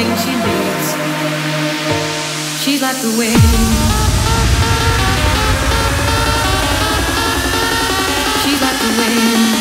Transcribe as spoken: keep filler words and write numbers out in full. everything she needs. She's like the wind. She's like the wind.